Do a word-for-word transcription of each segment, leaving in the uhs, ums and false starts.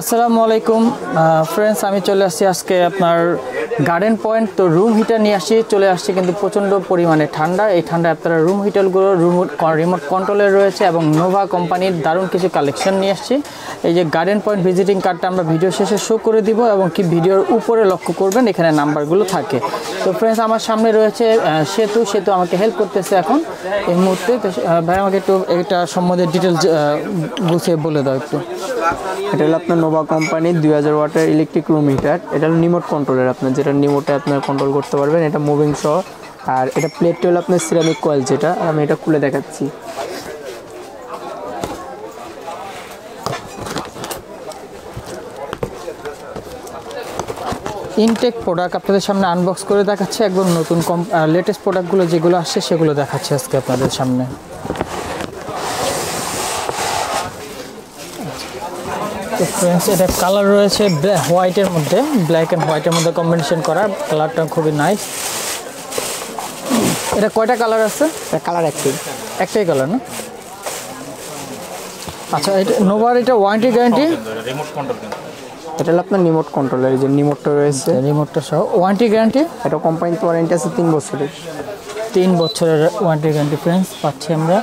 Assalamualaikum friends, আমি চলে আসছি আজকে আপনার গার্ডেন পয়েন্ট। তো রুম হিটার নিয়ে আসি, চলে আসছি কিন্তু প্রচন্ড পরিমাণে ঠান্ডা। এই ঠান্ডা আপনারা রুম হিটারগুলো রুম রিমোট কন্ট্রোলে রয়েছে এবং নোভা কোম্পানির দারুণ কিছু কালেকশন নিয়ে আসছি। এই যে গার্ডেন পয়েন্ট ভিজিটিং কার্ডটা আমরা ভিডিও শেষে শো করে দিব এবং কি ভিডিওর উপরে লক্ষ্য করবেন এখানে নাম্বারগুলো থাকে। তো ফ্রেন্ডস আমার সামনে রয়েছে সেতু, সেতু আমাকে হেল্প করতেছে এখন এই মুহূর্তে। তো ভাই আমাকে একটু এটা সম্বন্ধে ডিটেলস গুছিয়ে বলে দাও একটু। এটা হলো আপনার নোভা কোম্পানির দুই হাজার ওয়াটের ইলেকট্রিক রুম হিটার। এটা হলো রিমোট কন্ট্রোলের, আপনার যেটা রিমোটে আপনার কন্ট্রোল করতে পারবেন, এটা মুভিং সহ। আর এটা প্লেটটা হলো আপনার সিরামিক কয়েল, যেটা আমি এটা খুলে দেখাচ্ছি। ইনটেক প্রোডাক্ট আপনাদের সামনে আনবক্স করে দেখাচ্ছি, একদম নতুন কম লেটেস্ট প্রোডাক্টগুলো যেগুলো আসছে সেগুলো দেখাচ্ছি আজকে আপনাদের সামনে। তো ফ্রেন্ডস এটা কালার রয়েছে হোয়াইটের মধ্যে, ব্ল্যাক অ্যান্ড হোয়াইটের মধ্যে কম্বিনেশন করা, কালারটা খুবই নাইস। এটা কয়টা কালার আছে? কালার একটাই, একটাই কালার না? আচ্ছা, এটা নোভার, এটা ওয়ারেন্টি গ্যারান্টি? রিমোট কন্ট্রোল, এটা হলো আপনার রিমোট কন্ট্রোলার, এই যে রিমোটটা রয়েছে, রিমোটটা সহ। Warranty guarantee? এটা কোম্পানির ওয়ারেন্টি আছে তিন বছরের, তিন বছরের ওয়ারেন্টি গ্যারান্টি ফ্রেন্ডস পাচ্ছি আমরা।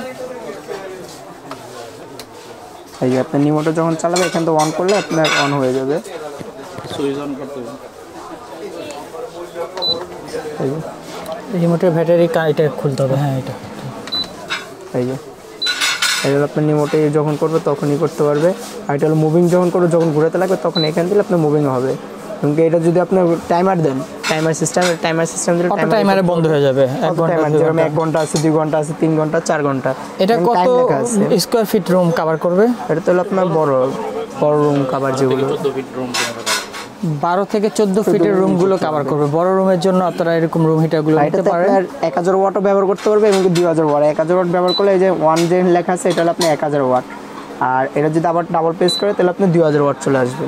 এই যে আপনি রিমোটটা যখন চালাবে এখান থেকে অন করলে আপনার অন হয়ে যাবে, সুইচ অন করতে হবে। রিমোটের ব্যাটারি কাইটা খুলতে হবে, হ্যাঁ এটা। এই যে এটা আপনি রিমোটে যখন করবে তখনই করতে পারবে। আর এটা হলো মুভিং, যখন করবে যখন ঘুরাতে লাগবে তখন এখান থেকে আপনার মুভিং হবে। এবং এটা যদি আপনি টাইমার দেন, টাইমার সিস্টেম, টাইমার সিস্টেম দিলে টাইমারে বন্ধ হয়ে যাবে। এক ঘন্টা আছে, দুই ঘন্টা আছে, তিন ঘন্টা, চার ঘন্টা। এটা কত স্কয়ার ফিট রুম কভার করবে? এটা তো আপনার বড় বড় রুম কভার, যেগুলো বারো থেকে চোদ্দ ফিটের রুমগুলো কভার করবে। বড় রুমের জন্য আপনারা এরকম রুম হিটারগুলো নিতে পারেন। এক হাজার ওয়াটও ব্যবহার করতে পারবে এবং দুই হাজার ওয়াট। এক হাজার ওয়াট ব্যবহার করলে এই যে ওয়ান জেন লেখা আছে, এটা হলো আপনি এক হাজার ওয়াট। আর এটা যদি আবার ডাবল পেস করে তাহলে আপনি দুই হাজার ওয়াট চলে আসবে।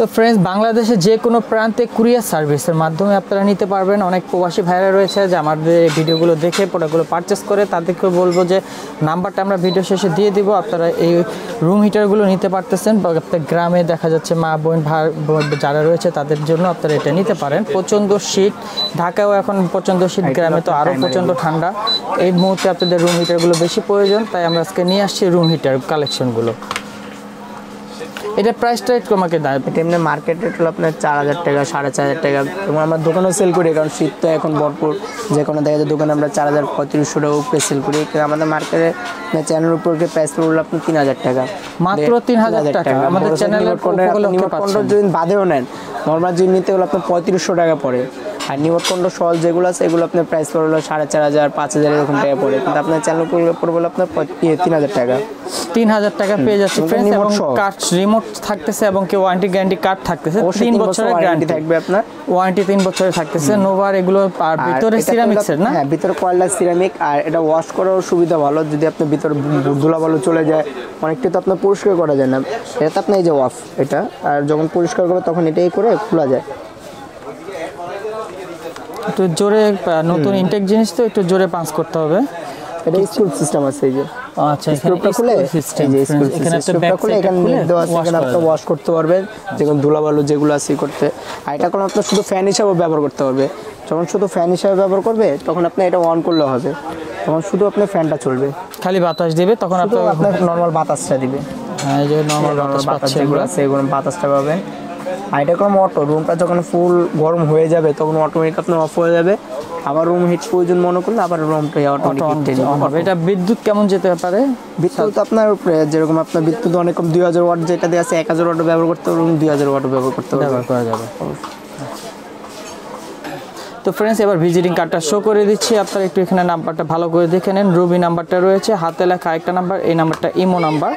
তো ফ্রেন্ডস বাংলাদেশে যে কোনো প্রান্তে কুরিয়ার সার্ভিসের মাধ্যমে আপনারা নিতে পারবেন। অনেক প্রবাসী ভাইরা রয়েছে যে আমাদের এই ভিডিওগুলো দেখে প্রোডাক্টগুলো পারচেস করে, তাদেরকে বলবো যে নাম্বারটা আমরা ভিডিও শেষে দিয়ে দিব, আপনারা এই রুম হিটারগুলো নিতে পারতেছেন। বা আপনার গ্রামে দেখা যাচ্ছে মা বোন ভাই যারা রয়েছে তাদের জন্য আপনারা এটা নিতে পারেন। প্রচণ্ড শীত, ঢাকাও এখন প্রচণ্ড শীত, গ্রামে তো আরও প্রচণ্ড ঠান্ডা। এই মুহূর্তে আপনাদের রুম হিটারগুলো বেশি প্রয়োজন, তাই আমরা আজকে নিয়ে আসছি রুম হিটার কালেকশনগুলো। এটা প্রাইসটা একটু আমাকে দাও। এটা এমনি মার্কেট রেট হলো আপনার চার হাজার টাকা, সাড়ে চার হাজার টাকা, এবং আমার দোকানেও সেল করি, কারণ শীত তো এখন ভরপুর। যে কোনো দেখা যায় দোকানে আমরা চার হাজার পঁয়ত্রিশশো টাকা উপরে সেল করি। আমাদের মার্কেটে চ্যানেল উপর প্রাইস পড়লো আপনার তিন হাজার টাকা, মাত্র তিন হাজার টাকা। আমাদের চ্যানেলের পনেরো দিন বাদেও নেন, নর্মাল যদি নিতে হলো আপনার পঁয়ত্রিশশো টাকা পড়ে। আর নিউট কন্ট্রোল সল যেগুলো আছে এগুলো আপনার প্রাইস পড়লো সাড়ে চার হাজার, পাঁচ হাজার এরকম টাকা পড়ে। কিন্তু আপনার চ্যানেল পড়লো আপনার তিন হাজার টাকা, তিন হাজার টাকা পেয়ে যাচ্ছে ফ্রেন্ডস। এবং কার্ড রিমোট থাকতেছে এবং কি ওয়ারেন্টি গ্যারান্টি কার্ড থাকতেছে, তিন বছরের গ্যারান্টি থাকবে আপনার, ওয়ারেন্টি তিন বছরে থাকতেছে নোভার এগুলো। আর ভিতরে সিরামিক্স এর না, হ্যাঁ ভিতরে কোয়ালটা সিরামিক। আর এটা ওয়াশ করার সুবিধা ভালো, যদি আপনি ভিতরে ধুলা ভালো চলে যায়, অনেকটা তো আপনার পরিষ্কার করা যায় না, এটা তো আপনার এই যে ওয়াশ এটা। আর যখন পরিষ্কার করবে তখন এটাই করে খোলা যায়। একটু জোরে, নতুন ইনটেক জিনিস তো একটু জোরে পাঞ্চ করতে হবে। এটা স্কুল সিস্টেম আছে এই যে, আচ্ছা স্কুলটা খুলে সিস্টেম, এই স্কুল এখানে একটা ব্যাক খুলে এখানে দেওয়া আছে, এখানে আপনি ওয়াশ করতে পারবেন যেমন ধুলাবালু যেগুলো আছে করতে। আর এটা কোন আপনি শুধু ফ্যান হিসাবে ব্যবহার করতে পারবে, যখন শুধু ফ্যান হিসাবে ব্যবহার করবে তখন আপনি এটা অন করলে হবে, তখন শুধু আপনার ফ্যানটা চলবে, খালি বাতাস দিবে, তখন আপনি আপনার নরমাল বাতাসটা দিবে। হ্যাঁ এই যে নরমাল বাতাস যেগুলো আছে এগুলো বাতাসটা পাবেন। আর এটা কোনো অটো, রুমটা যখন ফুল গরম হয়ে যাবে তখন অটোমেটিক আপনার অফ হয়ে যাবে, আবার রুম হিট প্রয়োজন মনে করলে আবার রুমটা অটোমেটিক অন হবে। এটা বিদ্যুৎ কেমন যেতে পারে? বিদ্যুৎ আপনার যেরকম আপনার বিদ্যুৎ অনেক কম, দুই হাজার ওয়াট যেটা দেওয়া আছে এক হাজার ওয়াট ব্যবহার করতে পারবেন, দুই হাজার ওয়াট ব্যবহার করতে পারবেন। তো ফ্রেন্ডস এবার ভিজিটিং কার্ডটা শো করে দিচ্ছি, আপনারা একটু এখানে নাম্বারটা ভালো করে দেখে নেন। রুবি নাম্বারটা রয়েছে, হাতে লেখা একটা নাম্বার, এই নাম্বারটা ইমো নাম্বার।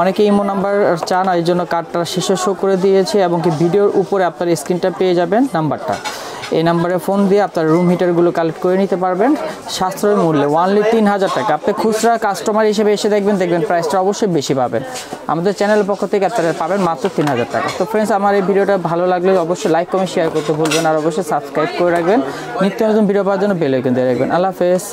অনেকে ইমো নাম্বার চান, এই জন্য কার্ডটা শেষে শো করে দিয়েছে এবং কি ভিডিওর উপরে আপনার স্ক্রিনটা পেয়ে যাবেন নাম্বারটা। এই নাম্বারে ফোন দিয়ে আপনার রুম হিটারগুলো কালেক্ট করে নিতে পারবেন সাশ্রয় মূল্যে, ওয়ানলি তিন হাজার টাকা। আপনি খুচরা কাস্টমার হিসেবে এসে দেখবেন, দেখবেন প্রাইসটা অবশ্যই বেশি পাবেন। আমাদের চ্যানেলের পক্ষ থেকে আপনারা পাবেন মাত্র তিন হাজার টাকা। তো ফ্রেন্ডস আমার এই ভিডিওটা ভালো লাগলে অবশ্যই লাইক কমেন্ট শেয়ার করতে ভুলবেন, আর অবশ্যই সাবস্ক্রাইব করে রাখবেন। নিত্য নতুন ভিডিও পাওয়ার জন্য বেল আইকন দিয়ে রাখবেন। আল্লাহ হাফেজ।